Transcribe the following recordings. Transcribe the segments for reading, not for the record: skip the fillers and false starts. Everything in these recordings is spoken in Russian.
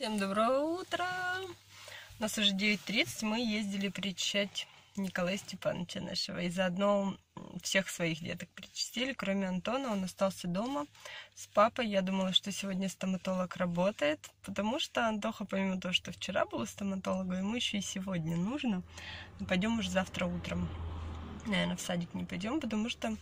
Всем доброе утро! У нас уже 9:30, мы ездили причащать Николая Степановича нашего. И заодно всех своих деток причастили, кроме Антона, он остался дома с папой. Я думала, что сегодня стоматолог работает, потому что Антоха, помимо того, что вчера был у стоматолога, ему еще и сегодня нужно. Пойдем уже завтра утром. Наверное, в садик не пойдем, потому что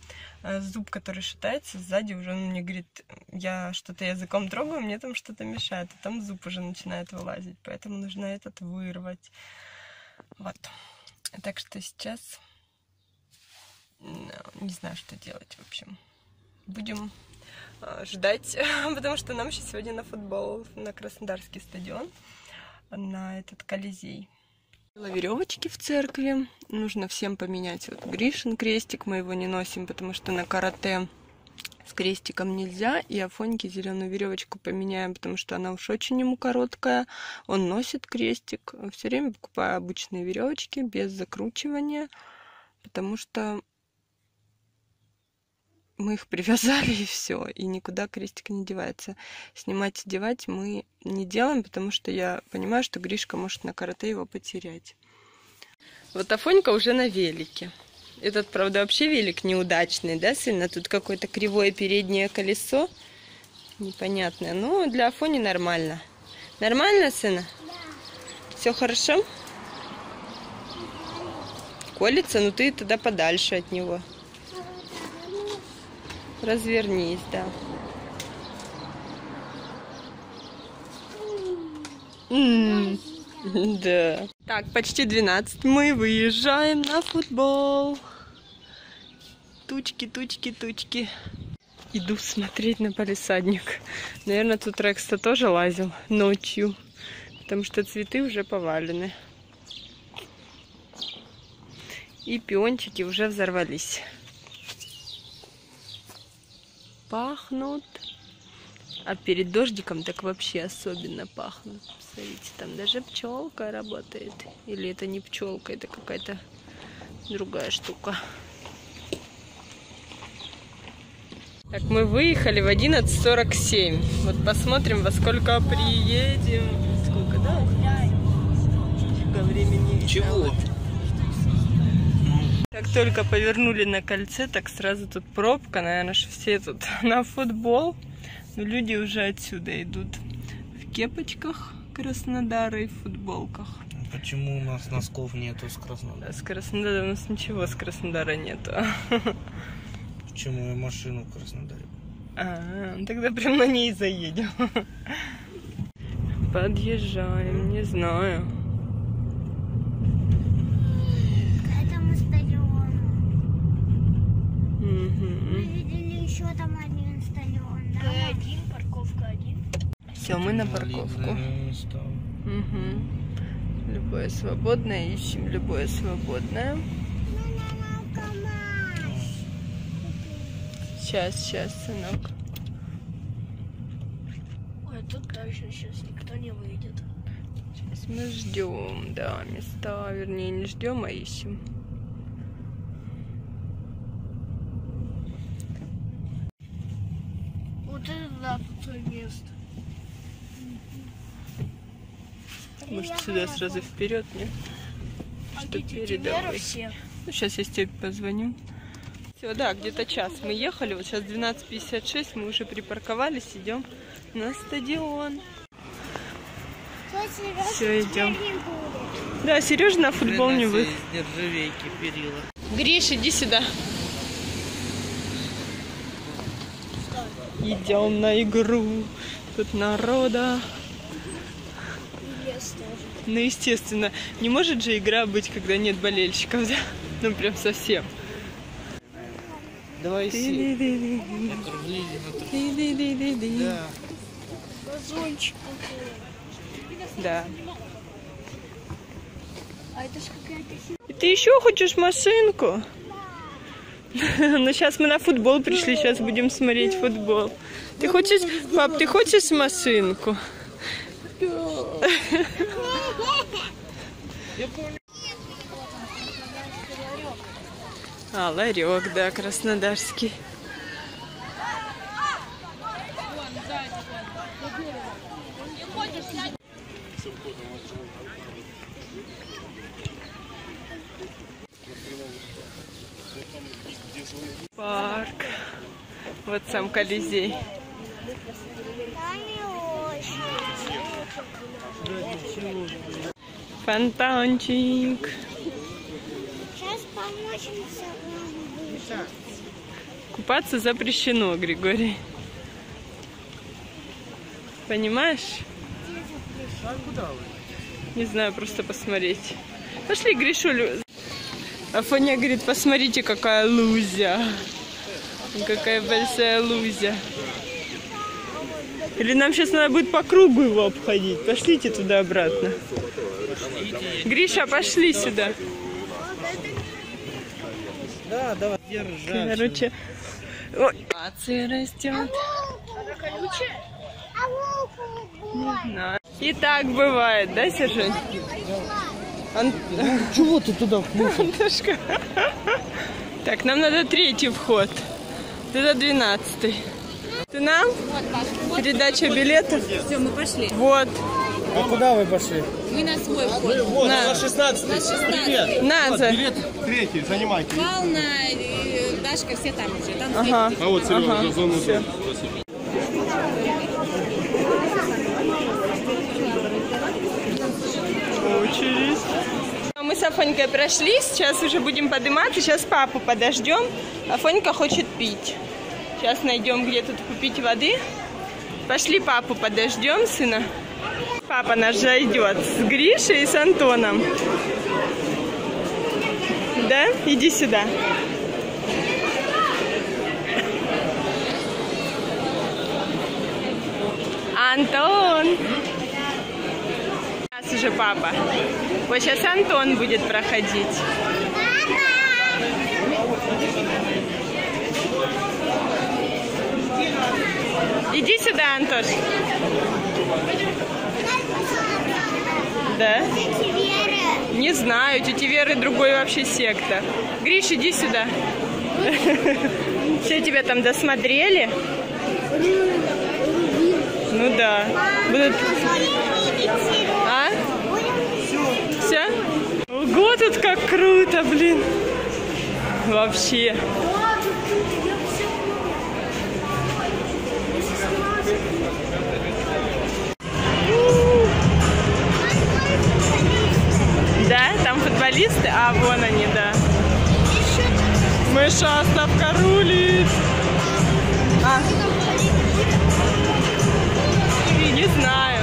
зуб, который шатается, сзади уже он мне говорит, я что-то языком трогаю, мне там что-то мешает, а там зуб уже начинает вылазить, поэтому нужно этот вырвать. Вот. Так что сейчас не знаю, что делать, в общем. Будем ждать, потому что нам еще сегодня на футбол, на Краснодарский стадион, на этот Колизей. Веревочки в церкви. Нужно всем поменять. Вот Гришин крестик, мы его не носим, потому что на карате с крестиком нельзя. И Афоньке зеленую веревочку поменяем, потому что она уж очень ему короткая. Он носит крестик. Все время покупаю обычные веревочки без закручивания, потому что мы их привязали и все, и никуда крестик не девается. Снимать и девать мы не делаем, потому что я понимаю, что Гришка может на карате его потерять. Вот Афонька уже на велике. Этот, правда, вообще велик неудачный, да, сильно? Тут какое-то кривое переднее колесо непонятное. Ну, для Афони нормально. Нормально, сына? Да. Все хорошо? Колется, но ты тогда подальше от него. Развернись, да. Да. Так, почти 12. Мы выезжаем на футбол. Тучки, тучки, тучки. Иду смотреть на палисадник. Наверное, тут Рекс-то тоже лазил ночью, потому что цветы уже повалены. И пиончики уже взорвались. Пахнут, а перед дождиком так вообще особенно пахнут. Смотрите, там даже пчелка работает. Или это не пчелка, это какая-то другая штука. Так, мы выехали в 11:47. Вот посмотрим, во сколько приедем. Сколько, да? Сколько времени? Чего? Как только повернули на кольце, так сразу тут пробка, наверное, что все тут на футбол. Но люди уже отсюда идут в кепочках Краснодара и в футболках. Почему у нас носков нету с Краснодара? С Краснодара у нас ничего с Краснодара нету. Почему я машину в Краснодаре? Тогда прям на ней заедем. Подъезжаем, не знаю. Мы видели еще там один стадион. Да? Один, парковка один. Все, мы на парковку. Угу. Любое свободное, ищем любое свободное. Сейчас, сынок. Ой, тут дальше сейчас никто не выйдет. Сейчас мы ждем, да, места, вернее, не ждем, а ищем. Место. Может, сюда сразу вперед, нет? Что передавай. Ну, сейчас я тебе позвоню. Все, да, где-то час мы ехали. Вот сейчас 12:56, мы уже припарковались, идем на стадион. Все, идем. Да, Сережа на футбол не выйдет. Гриш, иди сюда. Идем на игру. Тут народа. Ну, естественно. Не может же игра быть, когда нет болельщиков, да? Ну, прям совсем. Давай си. Да. Да. И ты еще хочешь машинку? Ну, сейчас мы на футбол пришли, сейчас будем смотреть футбол. Ты хочешь, пап, ты хочешь машинку? А, ларек, да, краснодарский. Парк. Вот сам Колизей. Фонтанчик. Сейчас помочимся. Купаться запрещено, Григорий. Понимаешь? Не знаю, просто посмотреть. Пошли, Гришулю. Афоня говорит, посмотрите, какая лузя. Какая большая лузя. Или нам сейчас надо будет по кругу его обходить. Пошлите туда-обратно. Гриша, пошли сюда. Да, давай. Короче, акция растет. Не знаю. И так бывает, да, Сержань? Ну, чего ты туда входишь? Дашка. Так, нам надо третий вход. Это 12-й. Ты нам? Передача билетов. Все, мы пошли. Вот. А куда вы пошли? Мы на свой вход. Вот, на 16-й. Привет. Вот, билет третий, занимайте. Вална, Дашка, все там уже. Там ага. А вот Сережа, ага. Зону. Очередь. Мы с Афонькой прошли, сейчас уже будем подниматься. Сейчас папу подождем. Афонька хочет пить. Сейчас найдем, где тут купить воды. Пошли папу подождем, сына. Папа наш зайдет с Гришей и с Антоном. Да? Иди сюда. Антон! Сейчас уже папа. Вот сейчас Антон будет проходить. Иди сюда, Антош. Да? Не знаю, тети Веры другой вообще секта. Гриш, иди сюда. Все тебя там досмотрели? Ну да. Будут... А? Все? Ого, тут как круто, блин. Вообще. Да, там футболисты, а вон они, да. Мыша, ставка рулит. А. Не знаю.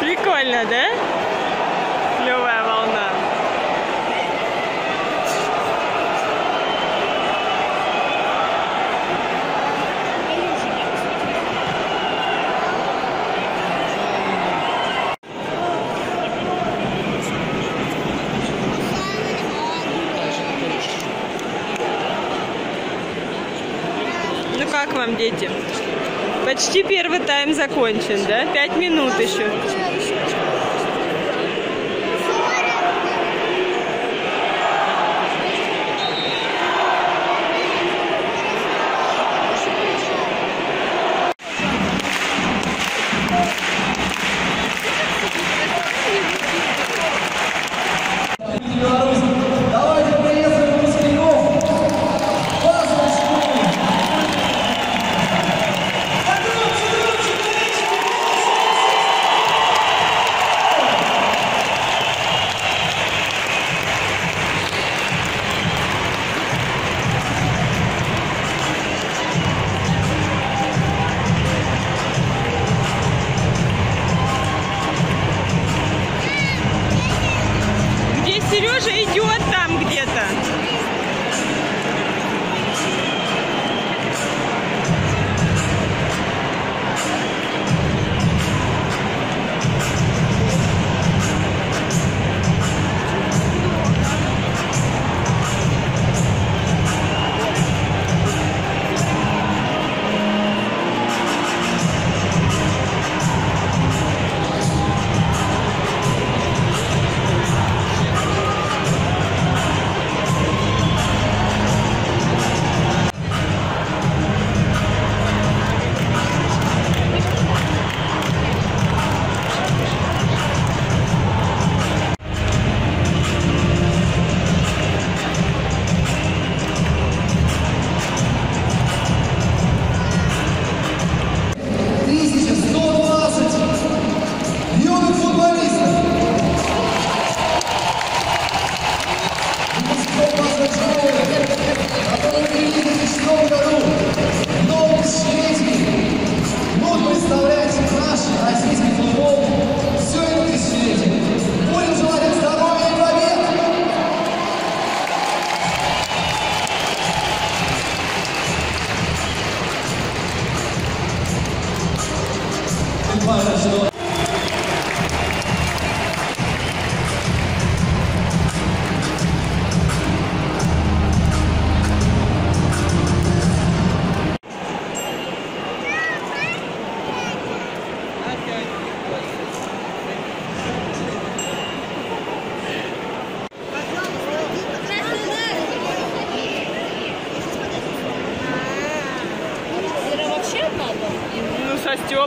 Прикольно, да? Клевая волна. Ну как вам, дети? Почти первый тайм закончен, да? 5 минут еще.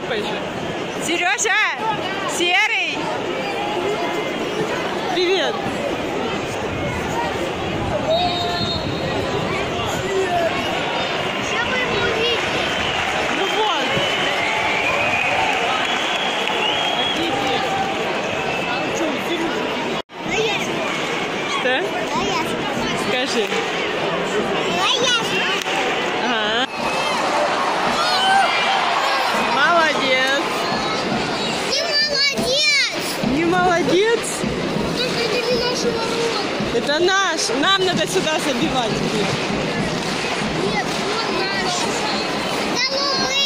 хлопаешь? Сережа! Серый! Привет! Скажи. Ага. Молодец. Не молодец. Не молодец? Это наш. Нам надо сюда забивать. Нет, он наш. Это мы.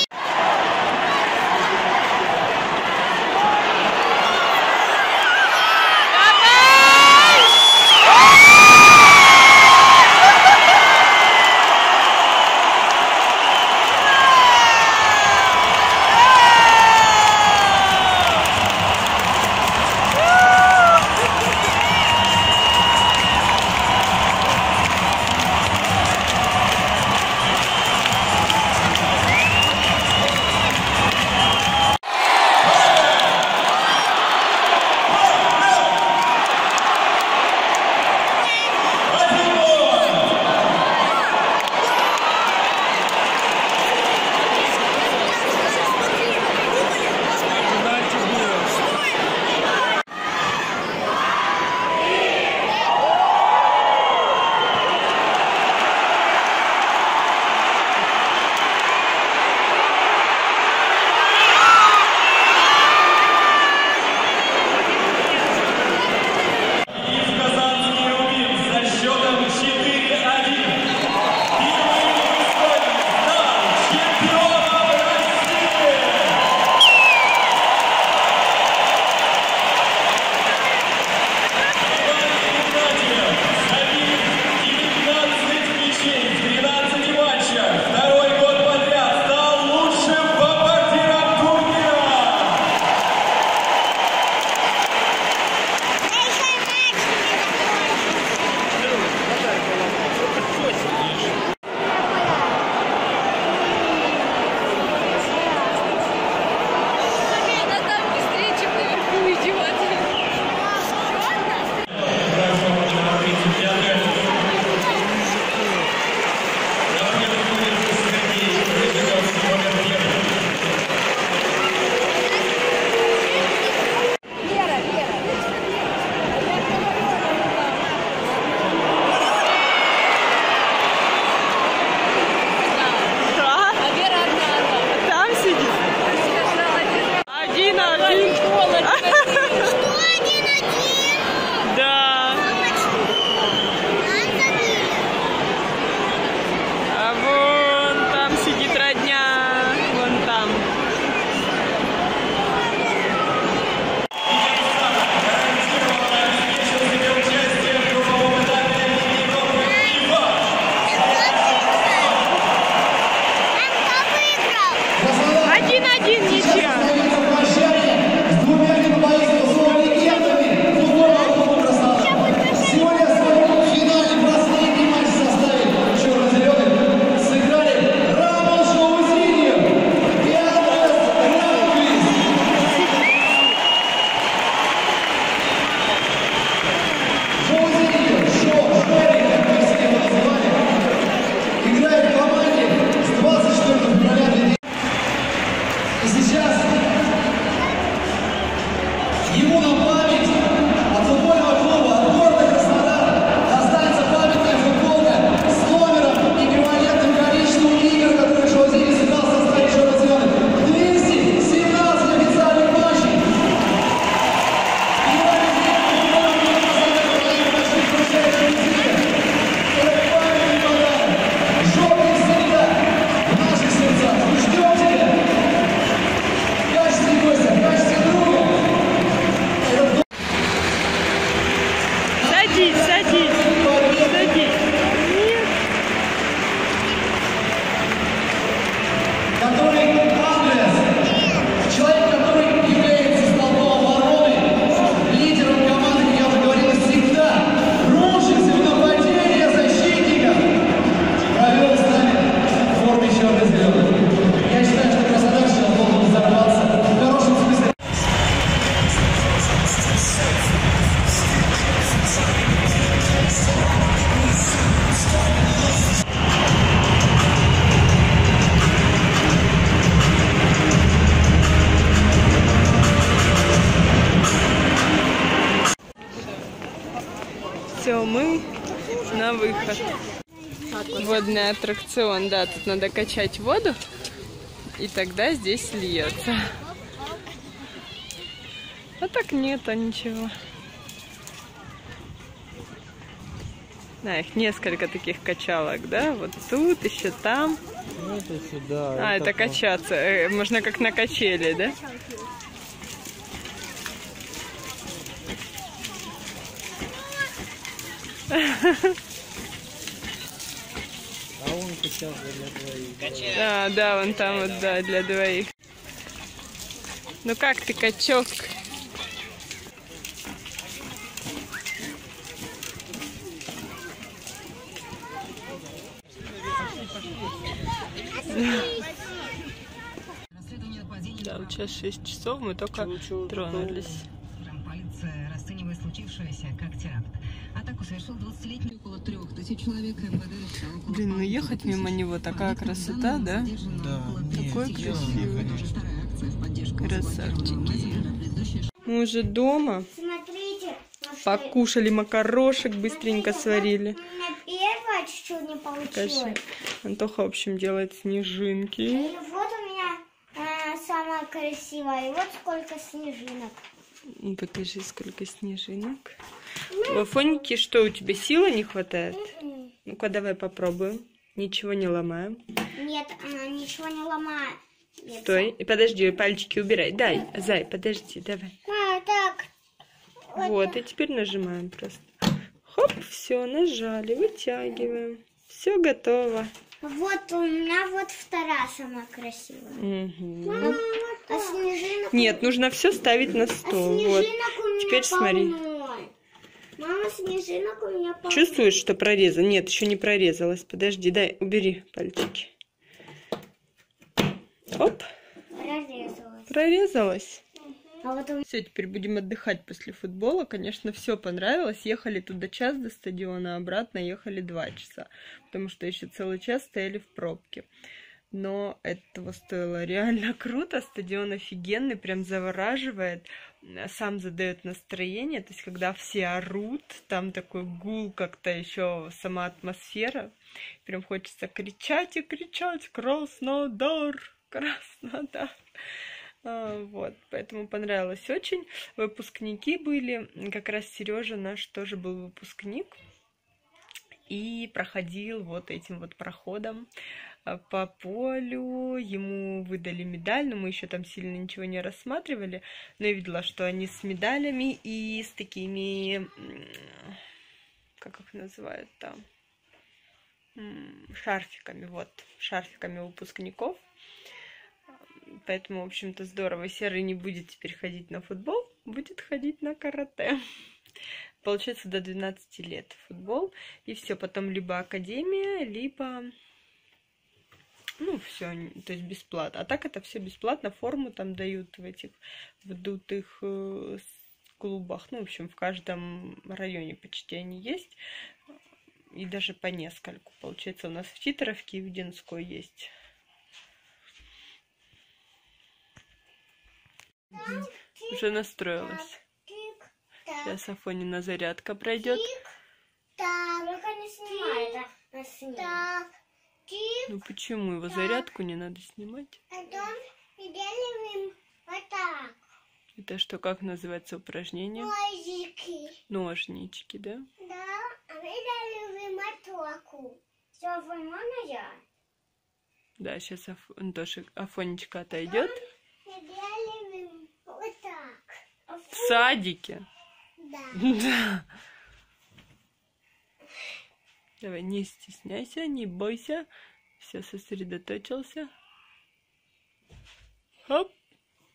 как водный аттракцион. Да, тут надо качать воду, и тогда здесь льется. А так нету ничего. Да, их несколько таких качалок, да? Вот тут, еще там. Это сюда. А, это качаться. Можно как на качели, да? А он качал для двоих. А, да, вон там вот, да, для двоих. Ну как ты, качок? Да, вот сейчас 6 часов, мы только тронулись. Полиция расценивает случившееся как теракт. Атаку совершил 20-летний. Около 3000 человек. Блин, ну ехать мимо него такая красота, да? Да. Такой красивый. Красавчики. Мы уже дома. Покушали макарошек, быстренько сварили. Чуть-чуть не получилось. Антоха, в общем, делает снежинки. И вот у меня самая красивая. И вот сколько снежинок. Покажи, сколько снежинок. У Афоньки что, у тебя силы не хватает? Ну-ка, давай попробуем. Ничего не ломаем. Нет, она ничего не ломает. Стой, и подожди, пальчики убирай. Дай, Зай, подожди, давай. А, так. Вот, и теперь нажимаем просто. Хоп, все, нажали, вытягиваем. Все готово. Вот у меня вот вторая самая красивая. Угу. Мама, вот а снежинок... Нет, нужно все ставить на стол. А вот. Теперь смотри. Мама, снежинок у меня полно. Чувствуешь, что прорезано? Нет, еще не прорезалось. Подожди, дай, убери пальчики. Оп. Прорезалось. Прорезалось. Все, теперь будем отдыхать после футбола. Конечно, все понравилось. Ехали туда час до стадиона, обратно ехали 2 часа. Потому что еще целый час стояли в пробке. Но этого стоило реально круто. Стадион офигенный, прям завораживает. Сам задает настроение. То есть, когда все орут, там такой гул, как-то еще сама атмосфера. Прям хочется кричать и кричать. Краснодар! Краснодар! Вот, поэтому понравилось очень. Выпускники были, как раз Сережа наш тоже был выпускник и проходил вот этим вот проходом по полю. Ему выдали медаль, но мы еще там сильно ничего не рассматривали, но я видела, что они с медалями и с такими, как их называют там, шарфиками, вот, шарфиками выпускников. Поэтому, в общем-то, здорово. Серый не будет теперь ходить на футбол, будет ходить на карате. Получается, до 12 лет футбол. И все, потом либо академия, либо... Ну, все, то есть бесплатно. А так это все бесплатно. Форму там дают в этих вдутых клубах. Ну, в общем, в каждом районе почти они есть. И даже по нескольку. Получается, у нас в Титовке и в Динской есть... Уже настроилась. Сейчас Афонина зарядка пройдет. Ну почему его зарядку не надо снимать? Это что, как называется упражнение? Ножнички, да? Да, сейчас Афонечка отойдет. В садике? Да. Да. Давай, не стесняйся, не бойся. Все, сосредоточился. Хоп.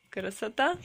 Красота.